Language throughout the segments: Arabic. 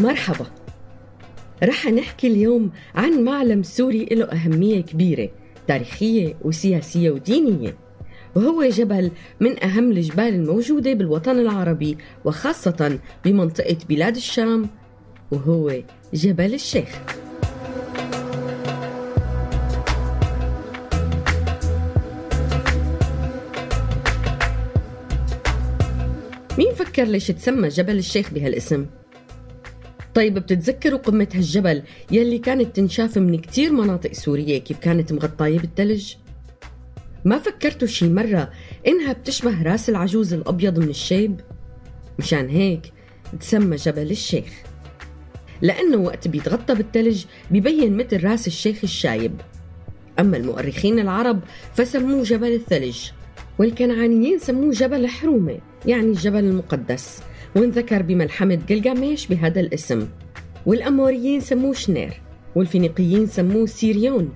مرحبا. رح نحكي اليوم عن معلم سوري له أهمية كبيرة تاريخية وسياسية ودينية، وهو جبل من أهم الجبال الموجودة بالوطن العربي وخاصة بمنطقة بلاد الشام، وهو جبل الشيخ. مين فكر ليش تسمى جبل الشيخ بهالاسم؟ طيب بتتذكروا قمة هالجبل يلي كانت تنشاف من كتير مناطق سورية كيف كانت مغطاية بالثلج؟ ما فكرتوا شي مرة إنها بتشبه راس العجوز الأبيض من الشيب؟ مشان هيك تسمى جبل الشيخ، لأنه وقت بيتغطى بالثلج بيبين مثل راس الشيخ الشايب. أما المؤرخين العرب فسموه جبل الثلج، والكنعانيين سموه جبل حرومة، يعني الجبل المقدس، وانذكر بملحمة جلجامش بهذا الاسم. والأموريين سموه شنير، والفينيقيين سموه سيريون،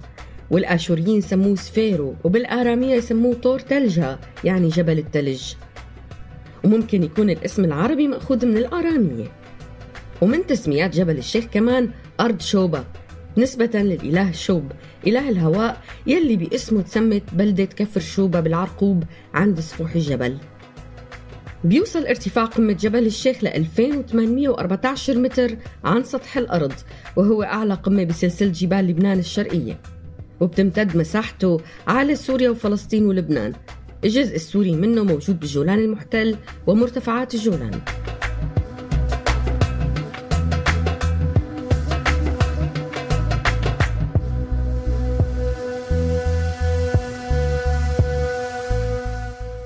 والآشوريين سموه سفيرو، وبالآرامية سموه طور تلجا، يعني جبل التلج. وممكن يكون الاسم العربي مأخوذ من الآرامية. ومن تسميات جبل الشيخ كمان أرض شوبة، نسبة للإله شوب، إله الهواء يلي باسمه تسمت بلدة كفر شوبة بالعرقوب عند سفوح الجبل. بيوصل ارتفاع قمة جبل الشيخ ل 2814 متر عن سطح الأرض، وهو أعلى قمة بسلسلة جبال لبنان الشرقية، وبتمتد مساحته على سوريا وفلسطين ولبنان. الجزء السوري منه موجود بالجولان المحتل ومرتفعات الجولان.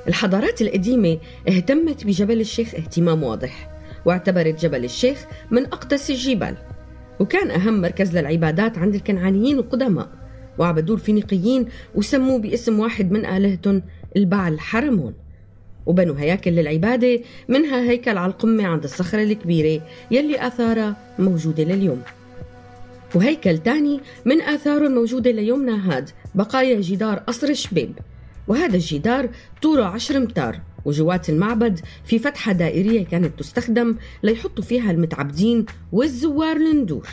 الحضارات القديمة اهتمت بجبل الشيخ اهتمام واضح، واعتبرت جبل الشيخ من أقدس الجبال، وكان أهم مركز للعبادات عند الكنعانيين القدماء، وعبدوه الفينيقيين وسموه باسم واحد من آلهتهم البعل حرمون، وبنوا هياكل للعبادة، منها هيكل على القمة عند الصخرة الكبيرة يلي آثارها موجودة لليوم، وهيكل تاني من آثاره الموجودة ليومنا هاد بقايا جدار قصر شبيب، وهذا الجدار طوله 10 أمتار، وجوات المعبد في فتحة دائرية كانت تستخدم ليحطوا فيها المتعبدين والزوار الندور.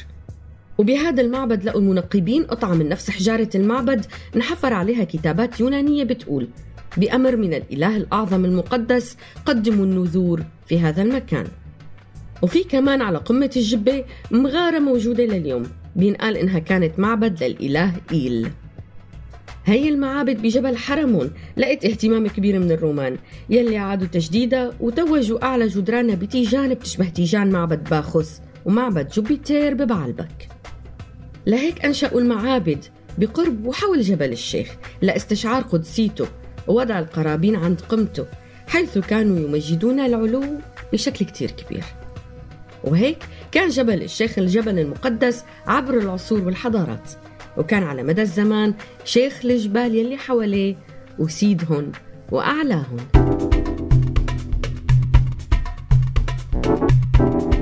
وبهذا المعبد لقوا المنقبين قطعة من نفس حجارة المعبد انحفر عليها كتابات يونانية بتقول: بأمر من الإله الأعظم المقدس قدموا النذور في هذا المكان. وفي كمان على قمة الجبة مغارة موجودة لليوم، بينقال إنها كانت معبد للإله إيل. هي المعابد بجبل حرمون لقت اهتمام كبير من الرومان يلي عادوا تجديدها وتوجوا أعلى جدرانها بتيجان بتشبه تيجان معبد باخوس ومعبد جوبيتير ببعلبك. لهيك أنشأوا المعابد بقرب وحول جبل الشيخ لاستشعار قدسيته ووضع القرابين عند قمته، حيث كانوا يمجدون العلو بشكل كتير كبير. وهيك كان جبل الشيخ الجبل المقدس عبر العصور والحضارات، وكان على مدى الزمان شيخ الجبال يلي حواليه وسيدهن وأعلاهن.